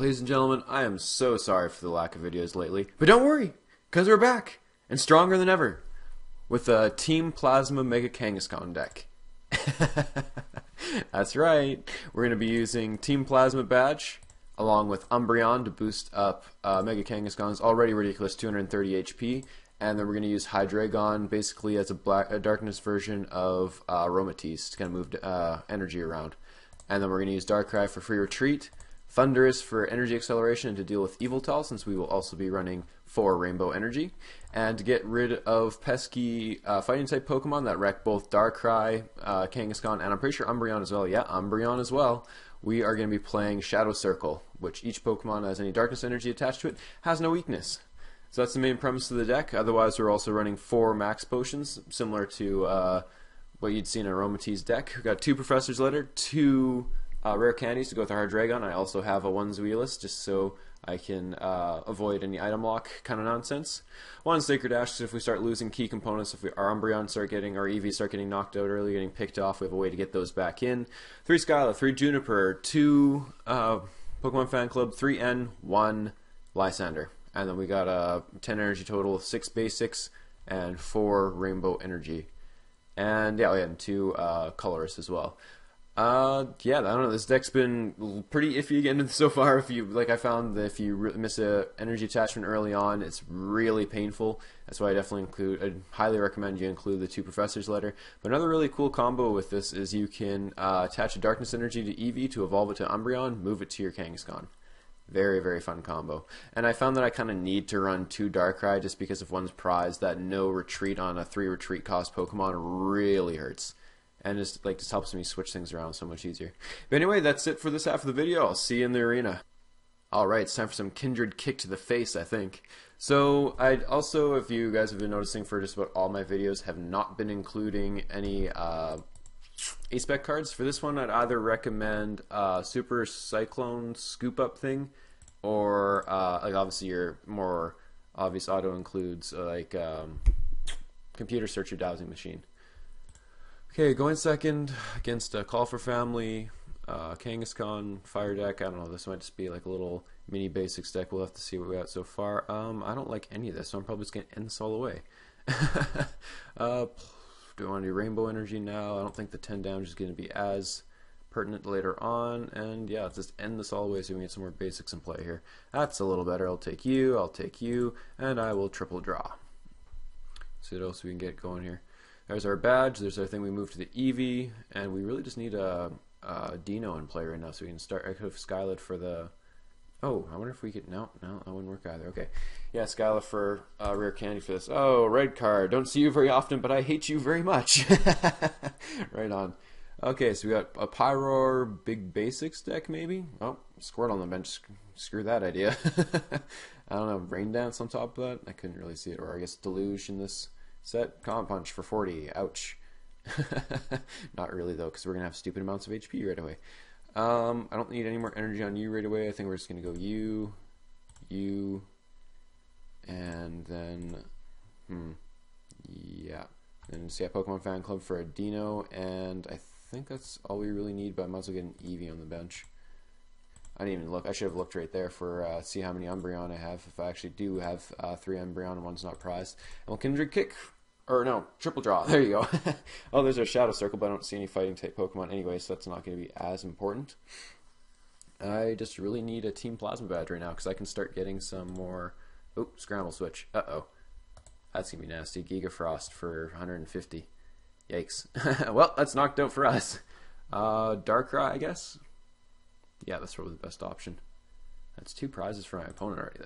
Ladies and gentlemen, I am so sorry for the lack of videos lately, but don't worry, because we're back, and stronger than ever, with a Team Plasma Mega Kangaskhan deck. That's right, we're going to be using Team Plasma Badge, along with Umbreon to boost up Mega Kangaskhan's already ridiculous 230 HP, and then we're going to use Hydreigon basically as a darkness version of Aromatisse. It's going to move energy around. And then we're going to use Darkrai for free retreat, Thundurus for energy acceleration and to deal with Evoltal, since we will also be running 4 rainbow energy, and to get rid of pesky fighting type Pokemon that wreck both Darkrai, Kangaskhan, and I'm pretty sure Umbreon as well. Yeah, Umbreon as well. We are going to be playing Shadow Circle, which each Pokemon has any darkness energy attached to it, has no weakness. So that's the main premise of the deck. Otherwise, we're also running 4 Max Potions, similar to what you'd see in Aromatisse's deck. We've got 2 Professor's Letter, 2 Rare Candies to go with the Hydreigon. I also have a 1 Zweilous just so I can avoid any item lock kind of nonsense. 1 Sacred Ash, so if we start losing key components, if our Umbreon start getting, our Eevee start getting knocked out early, getting picked off, we have a way to get those back in. 3 Skyla, 3 Juniper, 2 Pokemon Fan Club, 3N, 1 Lysandre. And then we got 10 energy total, 6 basics, and 4 rainbow energy. And yeah, we had 2 colorists as well. Yeah, I don't know, this deck's been pretty iffy again so far. I found that if you miss a energy attachment early on, it's really painful. That's why I definitely highly recommend you include the 2 Professor's Letter. But another really cool combo with this is you can attach a darkness energy to Eevee to evolve it to Umbreon, move it to your Kangaskhan. Very, very fun combo. And I found that I kind of need to run 2 Darkrai just because if one's prized, that no retreat on a 3 retreat cost Pokemon really hurts. And just helps me switch things around so much easier. But anyway, that's it for this half of the video. I'll see you in the arena. Alright, it's time for some kindred kick to the face, I think. So, if you guys have been noticing for just about all my videos, have not been including any Ace-Spec cards. For this one, I'd either recommend Super Cyclone Scoop-Up thing, or like obviously your more obvious auto includes like Computer Search or Dowsing Machine. Okay, going second against Call for Family, Kangaskhan, Fire deck. I don't know, this might just be like a little mini basics deck. We'll have to see what we got so far. I don't like any of this, so I'm probably just going to end this all away. Do I want to do Rainbow Energy now? I don't think the 10 damage is going to be as pertinent later on. And yeah, let's just end this all away so we can get some more basics in play here. That's a little better. I'll take you, and I will triple draw. See what else we can get going here. There's our badge, there's our thing we move to the Eevee, and we really just need a Dino in play right now, so we can start. I could have Skyla for the... Oh, I wonder if we could... No, that wouldn't work either. Okay. Yeah, Skyla for Rare Candy for this. Oh, Red Card. Don't see you very often, but I hate you very much. Right on. Okay, so we got a Pyroar Big Basics deck, maybe? Oh, Squirtle on the bench. Screw that idea. I don't know, Rain Dance on top of that? I couldn't really see it. Or I guess Deluge in this... Set Comp Punch for 40. Ouch. Not really, though, because we're going to have stupid amounts of HP right away. I don't need any more energy on you right away. I think we're just going to go you, and then, yeah. And so yeah, Pokemon Fan Club for a Dino, and I think that's all we really need, but I might as well get an Eevee on the bench. I didn't even look. I should have looked right there for see how many Umbreon I have. If I actually do have 3 Umbreon and one's not prized. And we'll Kindred Kick, or no, Triple Draw. There you go. Oh, there's our Shadow Circle, but I don't see any fighting type Pokemon anyway, so that's not going to be as important. I just really need a Team Plasma Badge right now because I can start getting some more. Oh, Scramble Switch. Uh-oh. That's going to be nasty. Giga Frost for 150. Yikes. Well, that's knocked out for us. Darkrai, I guess. Yeah, that's probably the best option. That's 2 prizes for my opponent already.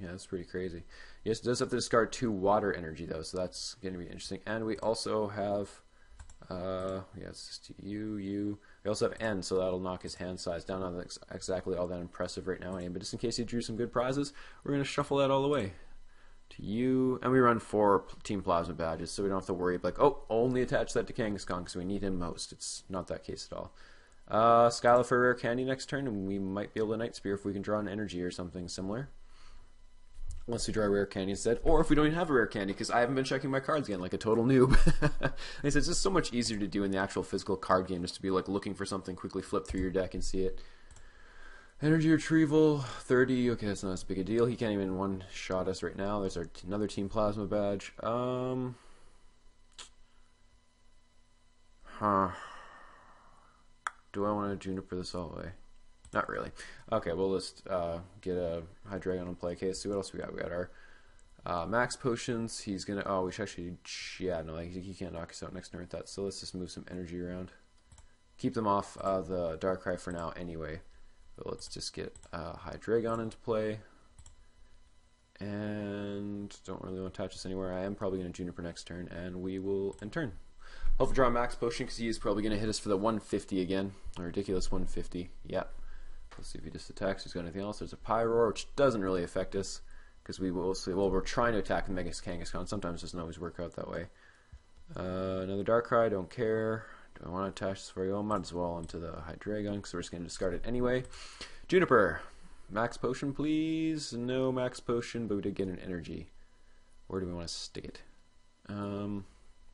That's pretty crazy. Yes, it does have to discard 2 water energy though, so that's going to be interesting. And we also have, it's just you. We also have N, so that'll knock his hand size down. Not exactly all that impressive right now, but just in case he drew some good prizes, we're going to shuffle that all the way to you. And we run 4 Team Plasma Badges, so we don't have to worry about like, oh, only attach that to Kangaskhan because we need him most. It's not that case at all. Skyla for Rare Candy next turn, and we might be able to Night Spear if we can draw an energy or something similar. Unless we draw a Rare Candy instead, or if we don't even have a Rare Candy, because I haven't been checking my cards again like a total noob. Like I said, it's just so much easier to do in the actual physical card game, just to be like looking for something, quickly flip through your deck and see it. Energy Retrieval, 30. Okay, that's not as big a deal. He can't even one-shot us right now. There's our another Team Plasma Badge. Do I want to Juniper this all the way? Not really. Okay, we'll just get a Hydreigon and play. Okay, let's see what else we got. We got our Max Potions. He's going to... Oh, we should actually... Yeah, no, like, he can't knock us out next turn with that. So let's just move some energy around. Keep them off the Darkrai for now anyway. But let's just get Hydreigon into play. And don't really want to touch this anywhere. I am probably going to Juniper next turn, and we will end turn. Hopefully draw a Max Potion, because he is probably going to hit us for the 150 again. A ridiculous 150. Yep. Let's see if he just attacks. He's got anything else. There's a Pyroar, which doesn't really affect us, because we will see. Well, we're trying to attack the Mega Kangaskhan. Sometimes it doesn't always work out that way. Another Darkrai, don't care. Do I want to attach this for you? I might as well onto the Hydreigon, because we're just going to discard it anyway. Juniper, Max Potion, please. No Max Potion, but we did get an energy. Where do we want to stick it?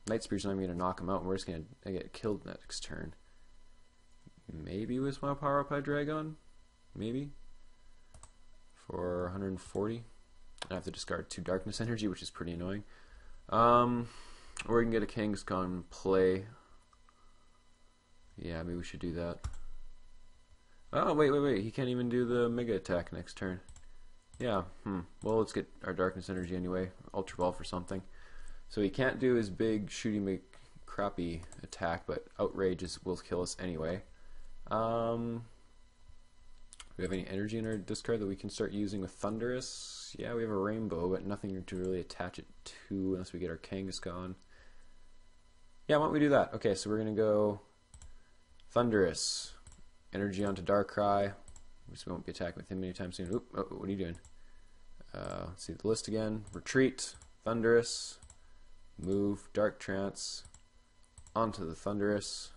Night Spear's not even going to knock him out, and we're just going to get killed next turn. Maybe we just want to power up Hydreigon? Maybe? For 140. I have to discard 2 Darkness Energy, which is pretty annoying. Or we can get a Kangaskhan play. Yeah, maybe we should do that. Oh, wait. He can't even do the Mega Attack next turn. Yeah, Well, let's get our Darkness Energy anyway. Ultra Ball for something. So he can't do his big shooty crappy attack, but Outrage will kill us anyway. Do we have any energy in our discard that we can start using with Thundurus? Yeah, we have a Rainbow, but nothing to really attach it to unless we get our Kangaskhan. Yeah, why don't we do that? Okay, so we're going to go... Thundurus, energy onto Darkrai. We won't be attacking with him anytime soon. Oop, oh, what are you doing? Let's see the list again. Retreat, Thundurus, move, Dark Trance, onto the Thundurus,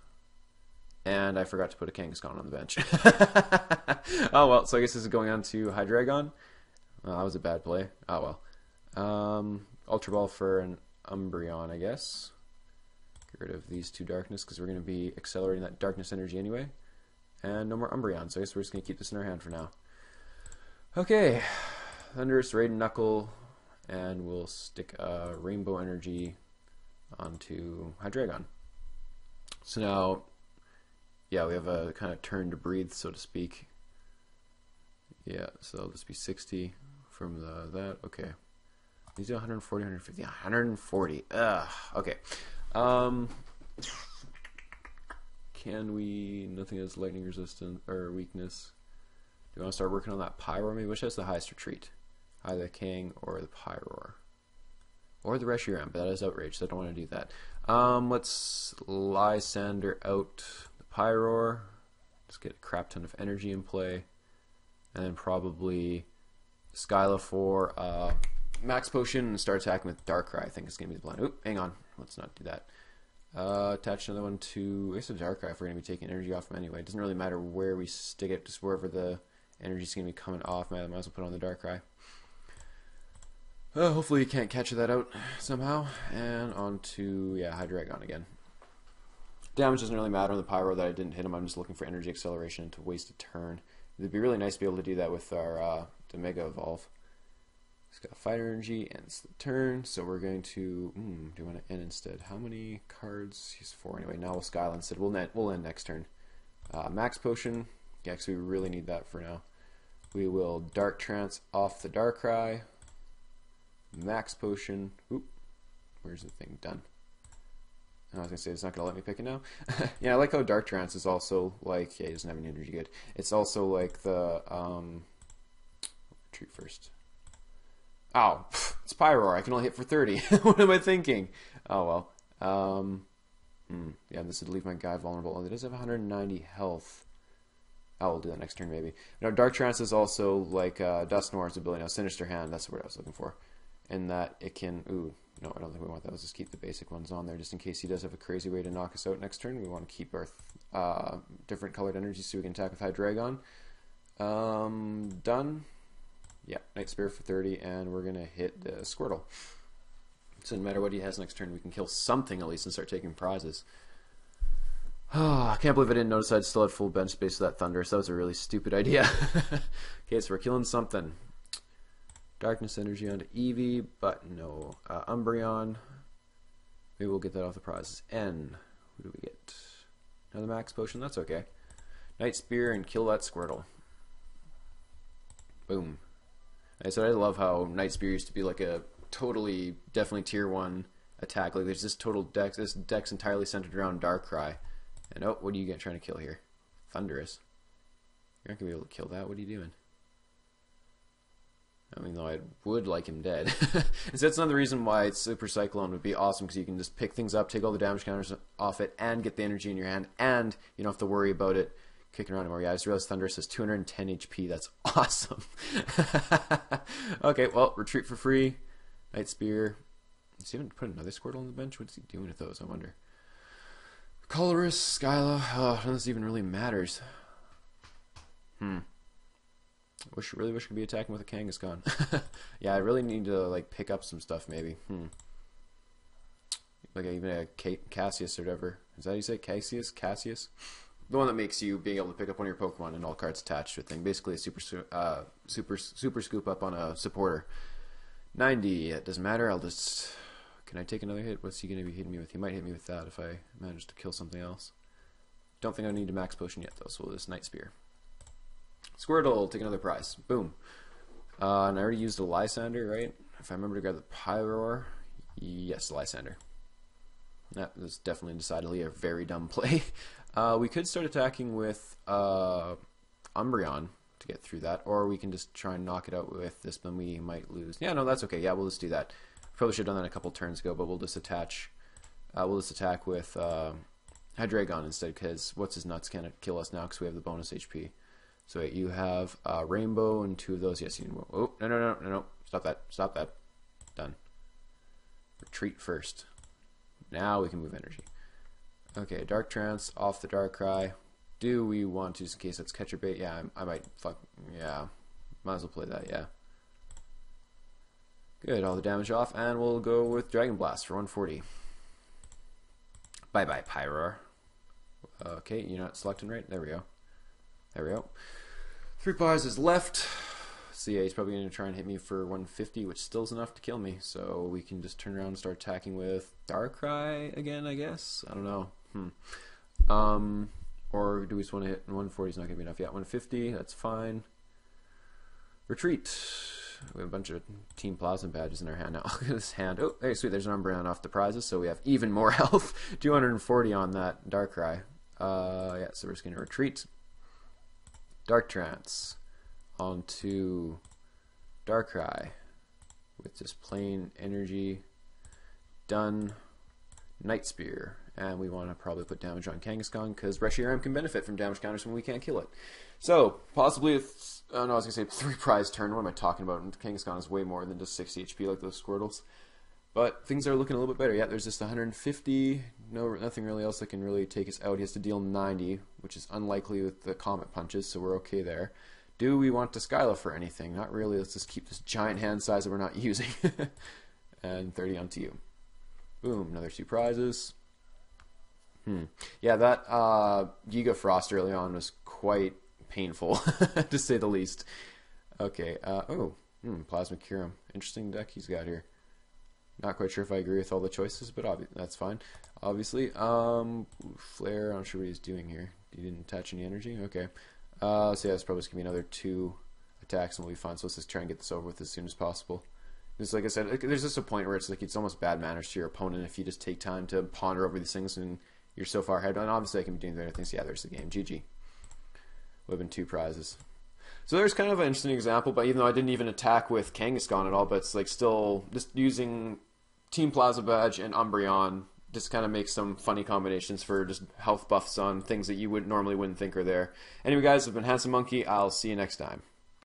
and I forgot to put a Kangaskhan on the bench. Oh well, so I guess this is going on to Hydreigon. That was a bad play. Oh well. Ultra Ball for an Umbreon, I guess. Get rid of these 2 Darkness, because we're going to be accelerating that Darkness Energy anyway. And no more Umbreon, so I guess we're just going to keep this in our hand for now. Okay, Thundurus, Raiden Knuckle, and we'll stick a Rainbow Energy onto Hydreigon. So now, yeah, we have a kind of turn to breathe, so to speak. Yeah, so it'll just be 60 from that. Okay. These do 140, 150, 140. Ugh, okay. Can we? Nothing has lightning resistance or weakness. Do you want to start working on that Pyroar? Maybe which has the highest retreat, either the King or the Pyroar, or the Reshiram. But that is Outrage, so I don't want to do that. Let's Lysandre out the Pyroar. Just get a crap ton of energy in play, and then probably Skyla for Max Potion and start attacking with Darkrai. I think it's gonna be the plan. Oop, hang on. Let's not do that. Attach another one to... I guess it's Darkrai if we're going to be taking energy off him anyway. It doesn't really matter where we stick it, just wherever the energy's going to be coming off. I might as well put on the Darkrai. Hopefully you can't catch that out somehow. And on to, yeah, Hydreigon again. Damage doesn't really matter on the Pyro that I didn't hit him. I'm just looking for energy acceleration to waste a turn. It would be really nice to be able to do that with our the Mega Evolve. It's got Fire Energy, ends the turn, so we're going to... do you want to end instead? How many cards? He's 4 anyway. Now we'll Skyla instead. We'll end next turn. Max Potion. Yeah, because we really need that for now. We will Dark Trance off the Darkrai. Max Potion. Oop. Where's the thing? Done. I was going to say, it's not going to let me pick it now. Yeah, I like how Dark Trance is also like... Yeah, he doesn't have any energy good. It's also like the... Retreat first. Ow, it's Pyroar. I can only hit for 30. What am I thinking? Oh, well. Yeah, this would leave my guy vulnerable. Oh, it does have 190 health. Oh, we'll do that next turn, maybe. Now, Dark Trance is also like Dusknoir's ability. Now, Sinister Hand, that's the word I was looking for. And that it can... Ooh, no, I don't think we want that. Let's just keep the basic ones on there, just in case he does have a crazy way to knock us out next turn. We want to keep our different colored energies so we can attack with Hydreigon. Done. Yeah, Night Spear for 30, and we're going to hit the Squirtle. So no matter what he has next turn, we can kill something at least and start taking prizes. Oh, I can't believe I didn't notice I'd still had full bench space for that Thundurus. That was a really stupid idea. Okay, so we're killing something. Darkness energy onto Eevee, but no. Umbreon. Maybe we'll get that off the prizes. N. What do we get? Another Max Potion? That's okay. Night Spear and kill that Squirtle. Boom. I said I love how Night Spear used to be like a totally, definitely tier 1 attack. Like there's this total deck. This deck's entirely centered around Darkrai. And oh, what are you trying to kill here? Thundurus. You're not going to be able to kill that. What are you doing? I mean, though, I would like him dead. And so that's another reason why Super Cyclone would be awesome, because you can just pick things up, take all the damage counters off it, and get the energy in your hand, and you don't have to worry about it kicking around anymore. Yeah, I just realized Thundurus has 210 HP. That's awesome. Okay, well, retreat for free. Night Spear. Does he even put another Squirtle on the bench? What's he doing with those, I wonder? Colorus, Skyla. Oh, none of this even really matters. I really wish I could be attacking with a Kangaskhan. Yeah, I really need to like pick up some stuff maybe. Like even a Cassius or whatever. Is that how you say Cassius? Cassius? The one that makes you being able to pick up one of your Pokemon and all cards attached to a thing. Basically a super scoop up on a supporter. 90. It doesn't matter. I'll just... Can I take another hit? What's he going to be hitting me with? He might hit me with that if I manage to kill something else. Don't think I need a Max Potion yet though, so we'll just Night Spear. Squirtle, take another prize. Boom. And I already used a Lysandre, right? If I remember to grab the Pyroar. Yes, Lysandre. That was definitely decidedly a very dumb play. We could start attacking with Umbreon to get through that, or we can just try and knock it out with this, but we might lose. Yeah, no, that's okay. Yeah, we'll just do that. Probably should have done that a couple turns ago, but we'll just attach. We'll just attack with Hydreigon instead, because what's his nuts can't kill us now because we have the bonus HP. So wait, you have Rainbow and two of those. Yes, you need one. Oh, no. Stop that. Stop that. Done. Retreat first. Now we can move energy. Okay, Dark Trance, off the Darkrai. Do we want to, just in case that's Catcher Bait? Yeah, I might. Fuck. Yeah. Might as well play that, yeah. Good, all the damage off, and we'll go with Dragon Blast for 140. Bye-bye, Pyroar. Okay, you're not selecting right? There we go. There we go. 3 prizes left. So yeah, he's probably going to try and hit me for 150, which still is enough to kill me. So we can just turn around and start attacking with Darkrai again, I guess. I don't know. Or do we just want to hit 140? Is not going to be enough yet. 150, that's fine. Retreat. We have a bunch of Team Plasma Badges in our hand now. Look at this hand. Oh, hey, sweet. There's an Umbreon off the prizes, so we have even more health. 240 on that Darkrai. Yeah, so we're just going to retreat. Dark Trance onto Darkrai with just plain energy. Done. Night Spear. And we want to probably put damage on Kangaskhan because Reshiram can benefit from damage counters when we can't kill it. So, possibly, I was going to say 3 prize turn. What am I talking about? Kangaskhan is way more than just 60 HP like those Squirtles. But things are looking a little bit better. Yeah, there's just 150. Nothing really else that can really take us out. He has to deal 90, which is unlikely with the Comet Punches, so we're okay there. Do we want to Skyla for anything? Not really. Let's just keep this giant hand size that we're not using. And 30 onto you. Boom, another 2 prizes. Yeah, that Giga Frost early on was quite painful, to say the least. Okay, Plasma Kyurem. Interesting deck he's got here. Not quite sure if I agree with all the choices, but that's fine. Obviously, Flare, I'm not sure what he's doing here. He didn't attach any energy? Okay. So yeah, it's probably just going to be another 2 attacks and we'll be fine. So let's just try and get this over with as soon as possible. Just like I said, there's just a point where it's almost bad manners to your opponent if you just take time to ponder over these things and you're so far ahead. And obviously I can be doing better things. Yeah, there's the game. GG. Would have been 2 prizes. So there's kind of an interesting example, but even though I didn't even attack with Kangaskhan at all, but it's like still just using Team Plasma Badge and Umbreon just kind of makes some funny combinations for just health buffs on things that you wouldn't normally think are there. Anyway guys, I've been Handsome Monkey, I'll see you next time.